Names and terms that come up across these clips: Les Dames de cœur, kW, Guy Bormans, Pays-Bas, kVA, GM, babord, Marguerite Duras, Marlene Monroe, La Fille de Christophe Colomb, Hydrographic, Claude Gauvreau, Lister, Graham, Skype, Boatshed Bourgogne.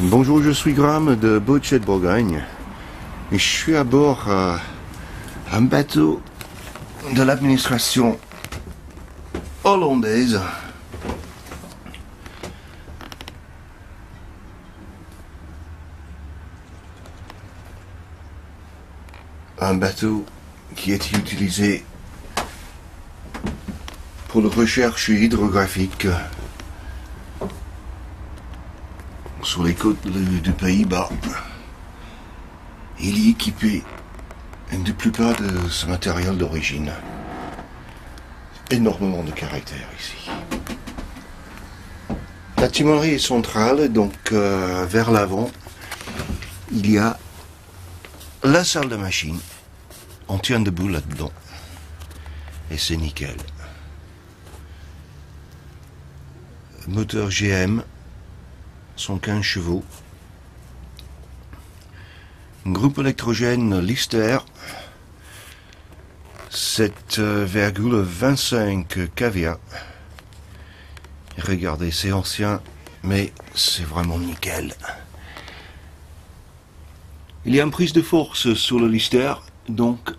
Bonjour, je suis Graham de Boatshed Bourgogne et je suis à bord d'un bateau de l'administration hollandaise. Un bateau qui est utilisé pour les recherches hydrographiques sur les côtes du Pays-Bas. Il est équipé de plupart de ce matériel d'origine. Énormément de caractères ici. La timonerie est centrale, donc vers l'avant, il y a la salle de machine. On tient debout là-dedans. Et c'est nickel. Moteur GM, 115 chevaux. Groupe électrogène Lister, 7,25 kVA. Regardez, c'est ancien, mais c'est vraiment nickel. Il y a une prise de force sur le Lister, donc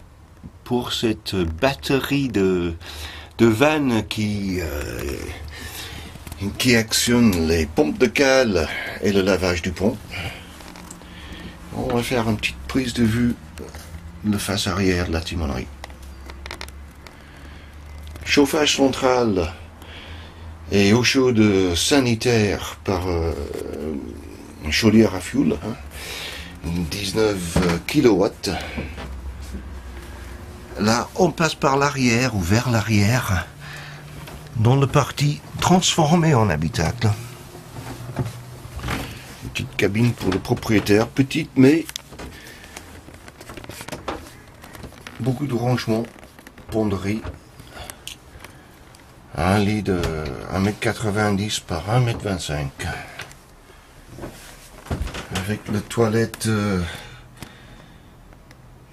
pour cette batterie de vannes qui actionne les pompes de cale et le lavage du pont. On va faire une petite prise de vue de face arrière de la timonerie. Chauffage central et eau chaude sanitaire par une chaudière à fioul, 19 kW. Là, on passe par l'arrière ou vers l'arrière, dans le parti transformé en habitacle. Une petite cabine pour le propriétaire, petite mais beaucoup de rangements, ponderie, un lit de 1,90 m par 1,25 m, avec la toilette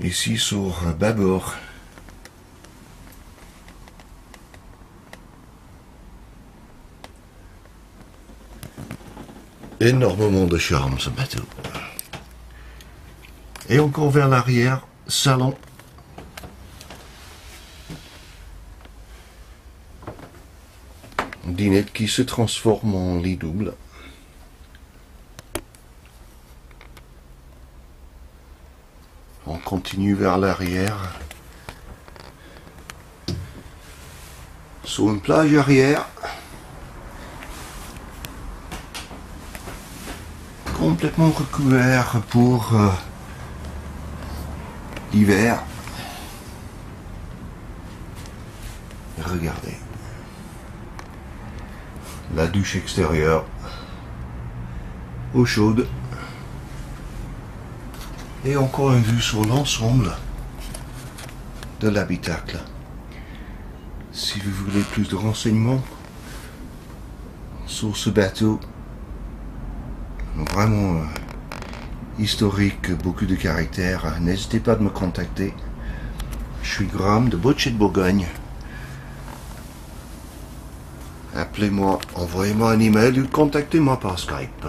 ici sur babord. Énormément de charme ce bateau. Et encore vers l'arrière, salon. Dinette qui se transforme en lit double. On continue vers l'arrière. Sur une plage arrière. Complètement recouvert pour l'hiver. Regardez. La douche extérieure. Eau chaude. Et encore une vue sur l'ensemble de l'habitacle. Si vous voulez plus de renseignements sur ce bateau, vraiment historique, beaucoup de caractères, n'hésitez pas de me contacter. Je suis Graham de Boatshed Bourgogne. Appelez-moi, envoyez-moi un email ou contactez-moi par Skype.